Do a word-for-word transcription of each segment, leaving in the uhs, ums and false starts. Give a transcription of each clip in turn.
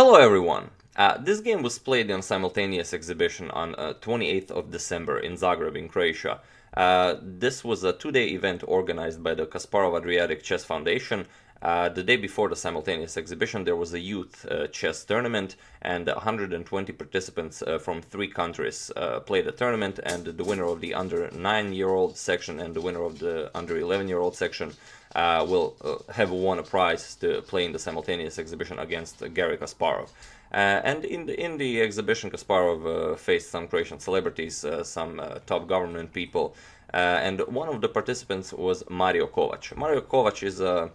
Hello everyone! Uh, this game was played in a simultaneous exhibition on uh, twenty-eighth of December in Zagreb in Croatia. Uh, this was a two-day event organized by the Kasparov Adriatic Chess Foundation. Uh, the day before the simultaneous exhibition there was a youth uh, chess tournament, and one hundred twenty participants uh, from three countries uh, played a tournament, and the winner of the under nine-year-old section and the winner of the under eleven-year-old section Uh, will uh, have won a prize to play in the simultaneous exhibition against uh, Garry Kasparov. Uh, and in the, in the exhibition, Kasparov uh, faced some Croatian celebrities, uh, some uh, top government people, uh, and one of the participants was Mario Kovač. Mario Kovač is a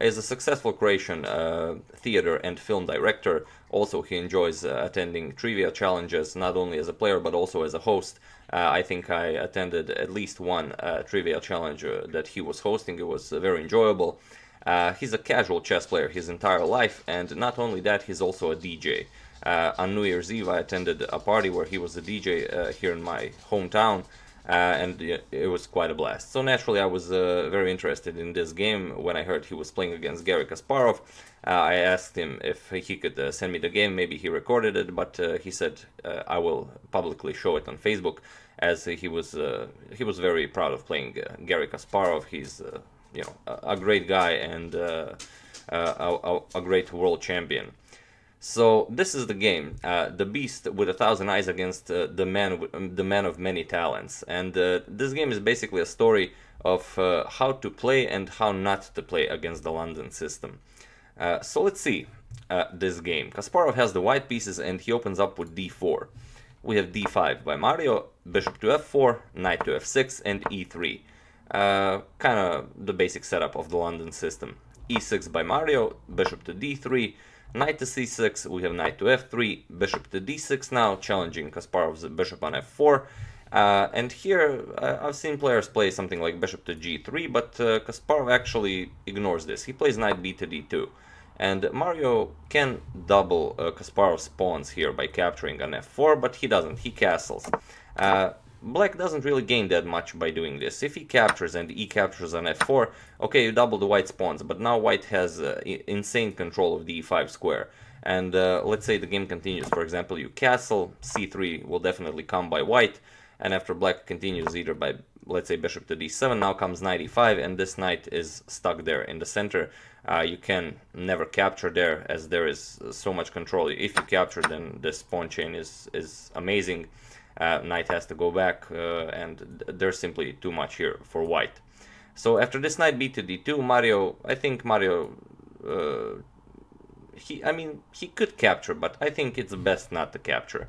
is a successful Croatian uh, theater and film director. Also, he enjoys uh, attending trivia challenges, not only as a player, but also as a host. Uh, I think I attended at least one uh, trivia challenge uh, that he was hosting. It was uh, very enjoyable. Uh, he's a casual chess player his entire life, and not only that, he's also a D J. Uh, on New Year's Eve, I attended a party where he was a D J uh, here in my hometown. Uh, and it was quite a blast. So naturally I was uh, very interested in this game. When I heard he was playing against Garry Kasparov, uh, I asked him if he could uh, send me the game. Maybe he recorded it, but uh, he said uh, I will publicly show it on Facebook, as he was uh, he was very proud of playing uh, Garry Kasparov. He's uh, you know a, a great guy and uh, uh, a, a great world champion. So this is the game, uh, the beast with a thousand eyes against uh, the man, the man of many talents, and uh, this game is basically a story of uh, how to play and how not to play against the London system. Uh, so let's see uh, this game. Kasparov has the white pieces and he opens up with d four. We have d five by Mario, bishop to f four, knight to f six, and e three. Uh, kind of the basic setup of the London system. e six by Mario, bishop to d three. Knight to c six, we have knight to f three, bishop to d six now, challenging Kasparov's bishop on f four. Uh, and here uh, I've seen players play something like bishop to g three, but uh, Kasparov actually ignores this. He plays knight b to d two. And Mario can double uh, Kasparov's pawns here by capturing on f four, but he doesn't, he castles. Uh, Black doesn't really gain that much by doing this. If he captures and e captures on f four, okay, you double the white's pawns, but now white has uh, insane control of the e five square. And uh, let's say the game continues. For example, you castle, c three will definitely come by white, and after black continues either by, let's say, bishop to d seven, now comes knight e five, and this knight is stuck there in the center. Uh, you can never capture there, as there is so much control. If you capture, then this pawn chain is, is amazing. Uh, knight has to go back, uh, and there's simply too much here for white. So after this knight b to d two, Mario, I think Mario, uh, he, I mean, he could capture, but I think it's best not to capture.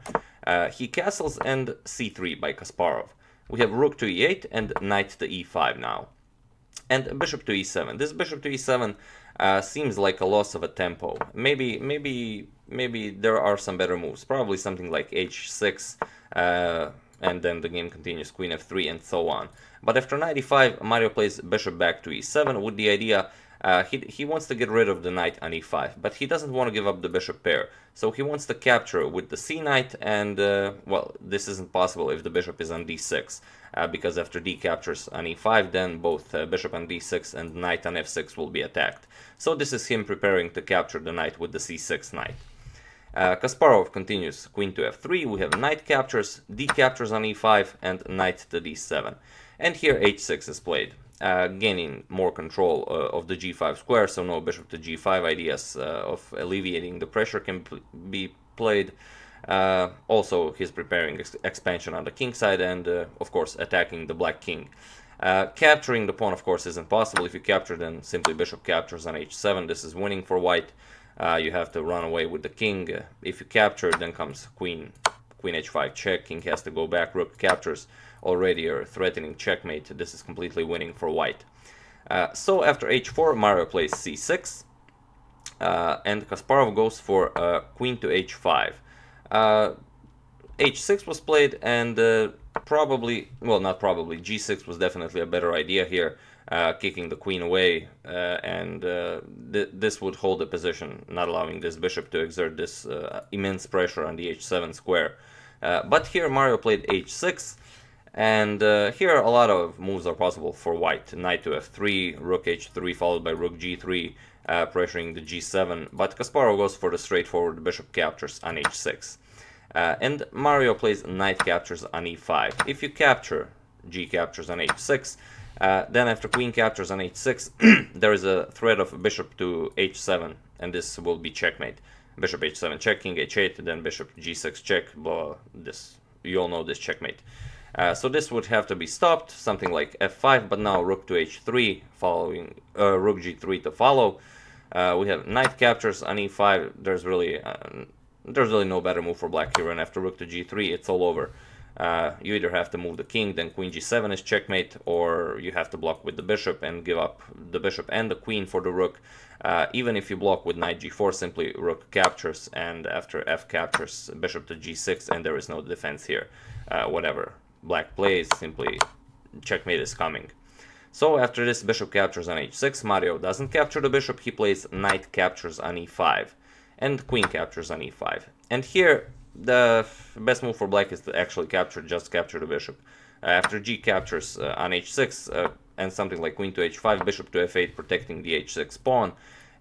Uh, he castles and c three by Kasparov. We have rook to e eight and knight to e five now. And bishop to e seven. This bishop to e seven uh, seems like a loss of a tempo. Maybe, maybe, maybe there are some better moves. Probably something like h six, uh, and then the game continues. Queen f three and so on. But after knight e five, Mario plays bishop back to e seven with the idea uh, he he wants to get rid of the knight on e five, but he doesn't want to give up the bishop pair. So he wants to capture with the c knight, and uh, well, this isn't possible if the bishop is on d six. Uh, because after d captures on e five, then both uh, bishop on d six and knight on f six will be attacked. So this is him preparing to capture the knight with the c six knight. Uh, Kasparov continues, queen to f three, we have knight captures, d captures on e five, and knight to d seven. And here h six is played, uh, gaining more control uh, of the g five square, so no bishop to g five ideas uh, of alleviating the pressure can be played. Uh, also, he's preparing ex expansion on the king side and, uh, of course, attacking the black king. Uh, capturing the pawn, of course, isn't possible. If you capture, then simply bishop captures on h seven. This is winning for white. Uh, you have to run away with the king. Uh, if you capture, then comes queen, queen h five check. King has to go back. Rook captures already or threatening checkmate. This is completely winning for white. Uh, so after h four, Mario plays c six, uh, and Kasparov goes for uh, queen to h five. Uh, h six was played, and uh, probably, well, not probably, g six was definitely a better idea here, uh, kicking the queen away, uh, and uh, th this would hold the position, not allowing this bishop to exert this uh, immense pressure on the h seven square. Uh, but here Mario played h six, And uh, here a lot of moves are possible for white. Knight to f three, rook h three followed by rook g three, uh, pressuring the g seven, but Kasparov goes for the straightforward bishop captures on h six. Uh, and Mario plays knight captures on e five. If you capture g captures on h six, uh, then after queen captures on h six, there is a threat of bishop to h seven, and this will be checkmate. Bishop h seven check, king h eight, then bishop g six check, blah, this, you all know this checkmate. Uh, so this would have to be stopped, something like f five, but now rook to h three, following uh, rook g three to follow. Uh, we have knight captures on e five. There's really uh, there's really no better move for black here, and after rook to g three, it's all over. Uh, you either have to move the king, then queen g seven is checkmate, or you have to block with the bishop and give up the bishop and the queen for the rook. Uh, even if you block with knight g four, simply rook captures, and after f captures, bishop to g six, and there is no defense here, uh, whatever black plays, simply checkmate is coming. So after this bishop captures on h six, Mario doesn't capture the bishop, he plays knight captures on e five and queen captures on e five. And here the best move for black is to actually capture, just capture the bishop. Uh, after g captures uh, on h six uh, and something like queen to h five, bishop to f eight protecting the h six pawn.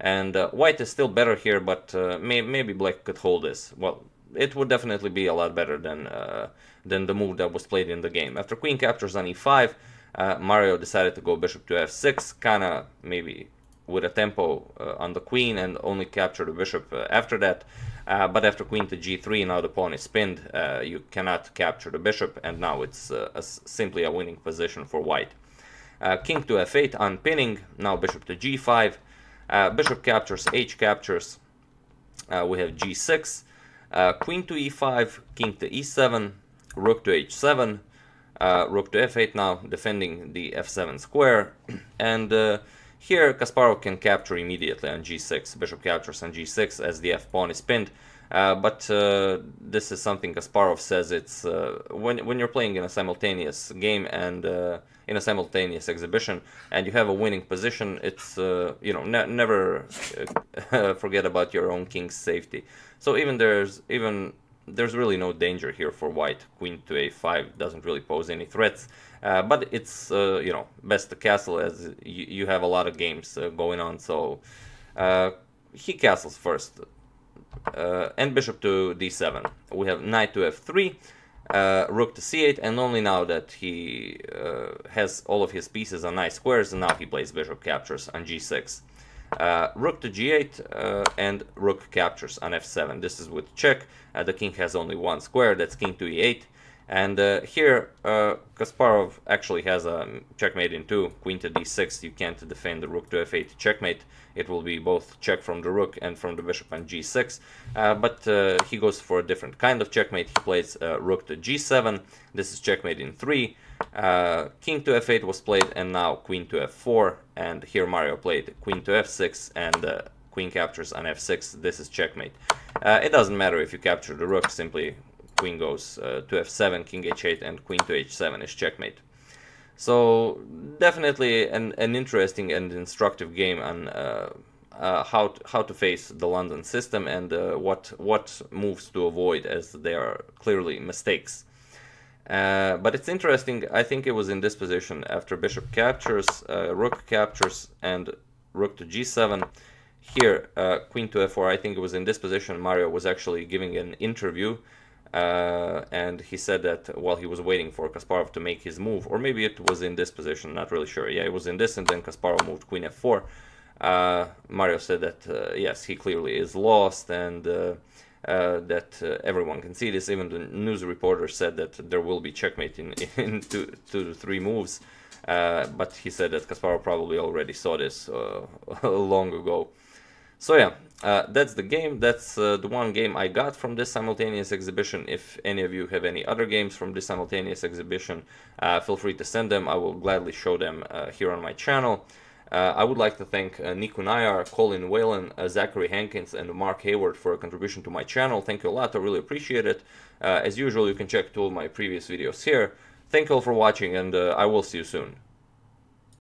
And uh, white is still better here, but uh, may maybe black could hold this. Well, it would definitely be a lot better than uh, than the move that was played in the game. After queen captures on e five, uh, Mario decided to go bishop to f six, kind of maybe with a tempo uh, on the queen, and only capture the bishop uh, after that. Uh, but after queen to g three, now the pawn is pinned, uh, you cannot capture the bishop, and now it's uh, a, simply a winning position for white. Uh, king to f eight, unpinning, now bishop to g five, uh, bishop captures, h captures, uh, we have g six, Uh, queen to e five, king to e seven, rook to h seven, uh, rook to f eight now, defending the f seven square, and uh, here Kasparov can capture immediately on g six, bishop captures on g six as the f pawn is pinned, uh, but uh, this is something Kasparov says it's, uh, when, when you're playing in a simultaneous game and uh, in a simultaneous exhibition, and you have a winning position, it's, uh, you know, ne never uh, forget about your own king's safety. So even there's even there's really no danger here for white. Queen to a five doesn't really pose any threats, uh, but it's uh, you know, best to castle, as you, you have a lot of games uh, going on. So uh, he castles first, uh, and bishop to d seven. We have knight to f three, uh, rook to c eight, and only now that he uh, has all of his pieces on nice squares, and now he plays bishop captures on g six. Uh, rook to g eight, uh, and rook captures on f seven. This is with check. Uh, the king has only one square, that's king to e eight. And uh, here uh, Kasparov actually has a checkmate in two. Queen to d six, you can't defend the rook to f eight checkmate. It will be both check from the rook and from the bishop on g six. Uh, but uh, he goes for a different kind of checkmate. He plays uh, rook to g seven. This is checkmate in three. Uh, king to f eight was played, and now queen to f four. And here Mario played queen to f six, and uh, queen captures on f six. This is checkmate. Uh, it doesn't matter if you capture the rook, simply queen goes uh, to f seven, king h eight, and queen to h seven is checkmate. So definitely an, an interesting and instructive game on uh, uh, how to, how to face the London system, and uh, what what moves to avoid, as they are clearly mistakes. Uh, but it's interesting, I think it was in this position, after bishop captures, uh, rook captures, and rook to g seven. Here, uh, queen to f four, I think it was in this position, Mario was actually giving an interview, uh, and he said that while he was waiting for Kasparov to make his move, or maybe it was in this position, not really sure. Yeah, it was in this, and then Kasparov moved queen f four. Uh, Mario said that, uh, yes, he clearly is lost, and Uh, Uh, that uh, everyone can see this. Even the news reporter said that there will be checkmate in, in two, two to three moves, uh, but he said that Kasparov probably already saw this uh, long ago. So yeah, uh, that's the game. That's uh, the one game I got from this simultaneous exhibition. If any of you have any other games from this simultaneous exhibition, uh, feel free to send them. I will gladly show them uh, here on my channel. Uh, I would like to thank uh, Nico Nair, Colin Whelan, uh, Zachary Hankins, and Mark Hayward for a contribution to my channel. Thank you a lot, I really appreciate it. Uh, as usual, you can check two of my previous videos here. Thank you all for watching, and uh, I will see you soon.